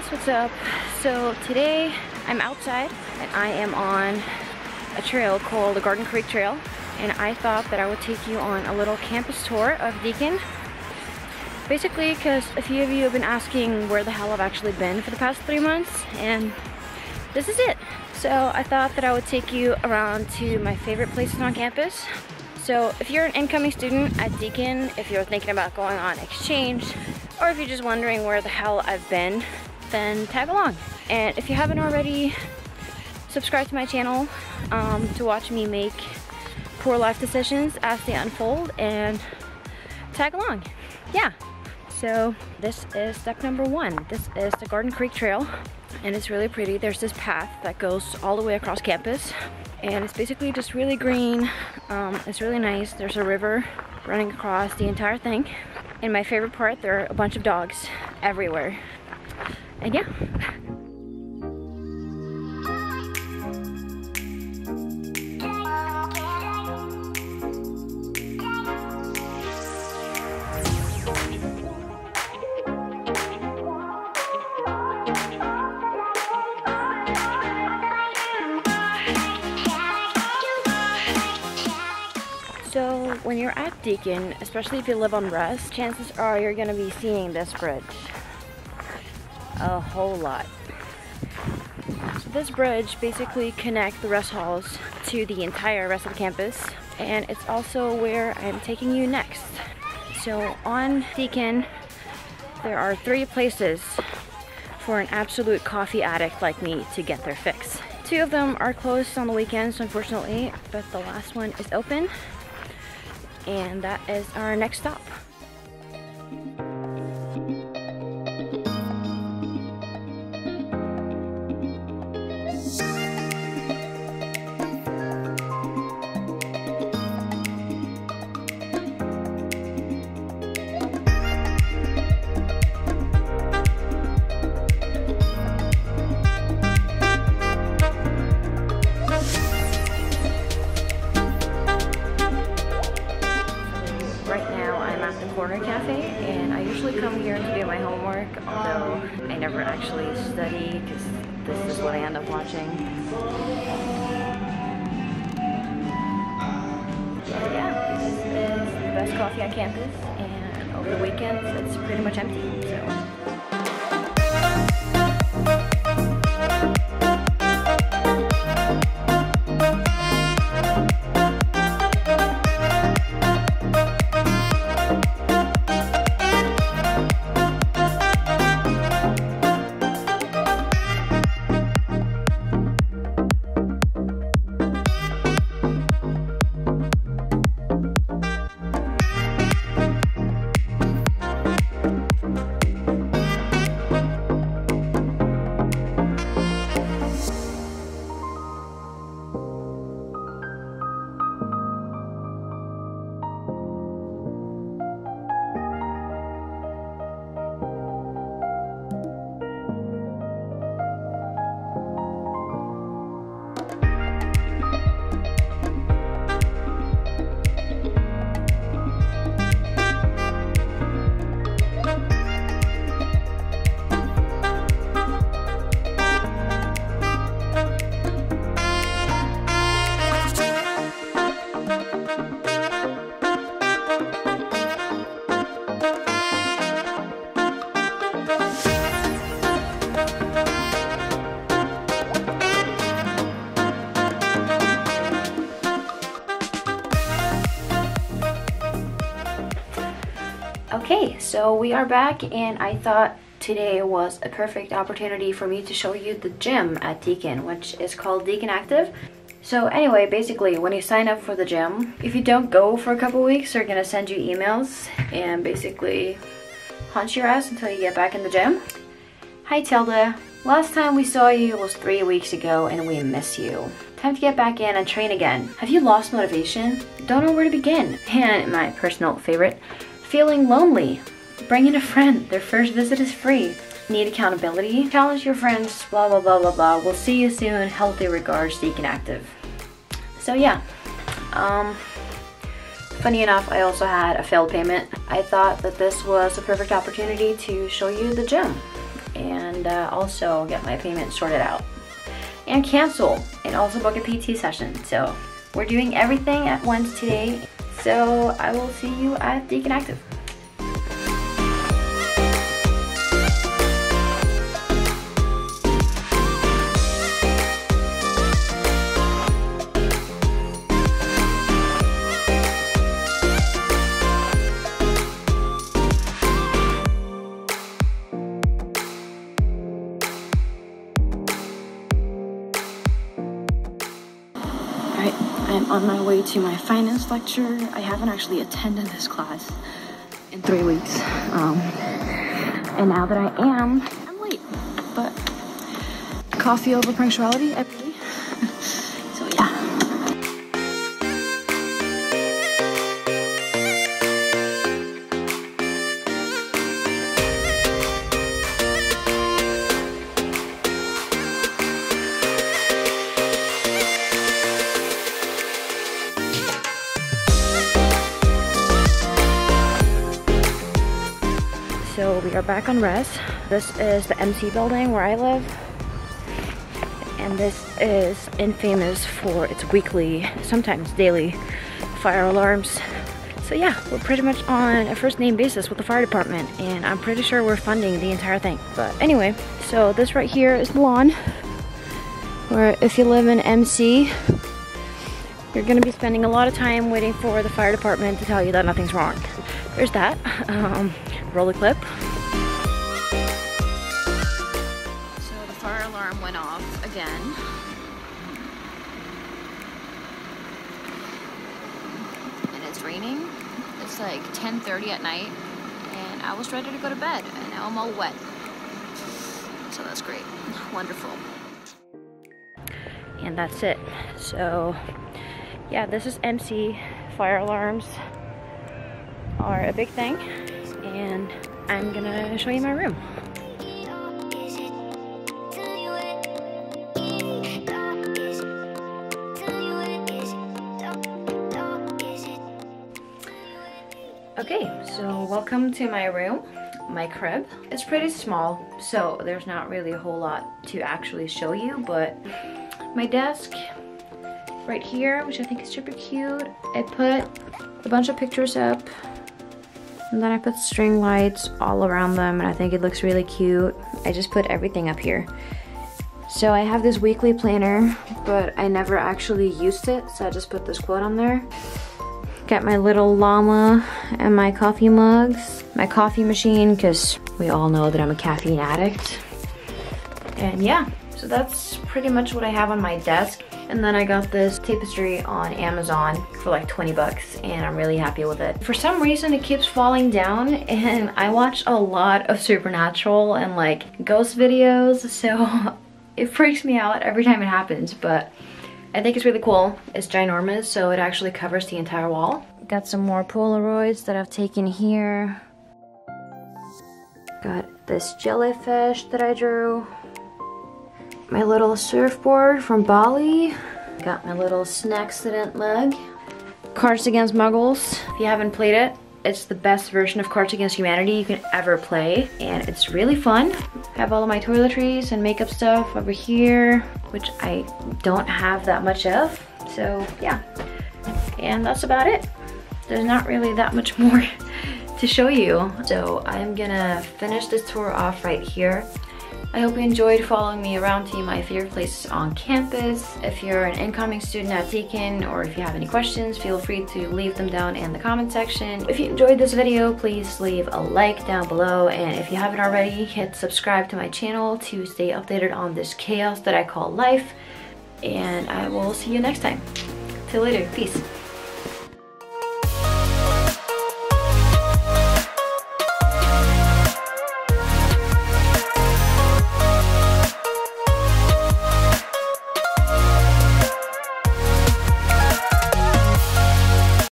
guys, what's up? So today I'm outside and I am on a trail called the Garden Creek Trail, and I thought that I would take you on a little campus tour of Deakin, basically because a few of you have been asking where the hell I've actually been for the past 3 months, and this is it. So I thought that I would take you around to my favorite places on campus. So if you're an incoming student at Deakin, if you're thinking about going on exchange, or if you're just wondering where the hell I've been, then tag along. And if you haven't already, subscribe to my channel to watch me make poor life decisions as they unfold, and tag along. Yeah, so this is step number one. This is the Garden Creek Trail, and it's really pretty. There's this path that goes all the way across campus, and it's basically just really green. It's really nice. There's a river running across the entire thing. And my favorite part, there are a bunch of dogs everywhere. And yeah. So when you're at Deakin, especially if you live on Rust, chances are you're gonna be seeing this bridge a whole lot. So this bridge basically connects the rest halls to the entire rest of the campus, and it's also where I'm taking you next. So on Deakin, there are 3 places for an absolute coffee addict like me to get their fix. 2 of them are closed on the weekends, unfortunately, but the last one is open. And that is our next stop. Study, because this is what I end up watching. So yeah, this is the best coffee on campus, and over the weekends it's pretty much empty. So. Okay, so we are back, and I thought today was a perfect opportunity for me to show you the gym at Deakin, which is called Deakin Active. So anyway, basically when you sign up for the gym, if you don't go for a couple weeks, they're gonna send you emails and basically hunt your ass until you get back in the gym. Hi Tilda, last time we saw you was 3 weeks ago and we miss you. Time to get back in and train again. Have you lost motivation? Don't know where to begin. And my personal favorite, feeling lonely? Bring in a friend. Their first visit is free. Need accountability? Challenge your friends. Blah blah blah blah blah. We'll see you soon. Healthy regards, Deakin Active. So yeah. Funny enough, I also had a failed payment. I thought that this was a perfect opportunity to show you the gym. and also get my payment sorted out and cancel and also book a PT session. So we're doing everything at once today. So I will see you at Deakin Active. I'm on my way to my finance lecture. I haven't actually attended this class in 3 weeks. And now that I am, I'm late. But coffee over punctuality, I believe. So yeah. So we are back on Rust. This is the MC building where I live. And this is infamous for its weekly, sometimes daily, fire alarms. So yeah, we're pretty much on a first name basis with the fire department. And I'm pretty sure we're funding the entire thing. But anyway, so this right here is the lawn. Where if you live in MC, you're gonna be spending a lot of time waiting for the fire department to tell you that nothing's wrong. There's that. Roll the clip. So the fire alarm went off again. And it's raining. It's like 10:30 at night. And I was ready to go to bed. And now I'm all wet. So that's great. Wonderful. And that's it. So yeah, this is MC. Fire alarms are a big thing. And I'm gonna show you my room. Okay, so welcome to my room, my crib. It's pretty small, so there's not really a whole lot to actually show you, but my desk right here, which I think is super cute. I put a bunch of pictures up. And then I put string lights all around them, and I think it looks really cute. I just put everything up here. So I have this weekly planner, but I never actually used it, so I just put this quote on there. Got my little llama and my coffee mugs, my coffee machine, because we all know that I'm a caffeine addict. And yeah, so that's pretty much what I have on my desk. And then I got this tapestry on Amazon for like 20 bucks and I'm really happy with it. For some reason it keeps falling down and I watch a lot of Supernatural and like ghost videos, so it freaks me out every time it happens, but I think it's really cool. It's ginormous, so it actually covers the entire wall. Got some more Polaroids that I've taken here. Got this jellyfish that I drew. My little surfboard from Bali. Got my little Snaxident mug. Cards Against Muggles. If you haven't played it, it's the best version of Cards Against Humanity you can ever play. And it's really fun. I have all of my toiletries and makeup stuff over here, which I don't have that much of. So yeah, and that's about it. There's not really that much more to show you. So I'm gonna finish this tour off right here. I hope you enjoyed following me around to my favorite places on campus. If you're an incoming student at Deakin, or if you have any questions, feel free to leave them down in the comment section. If you enjoyed this video, please leave a like down below, and if you haven't already, hit subscribe to my channel to stay updated on this chaos that I call life, and I will see you next time. Till later, peace.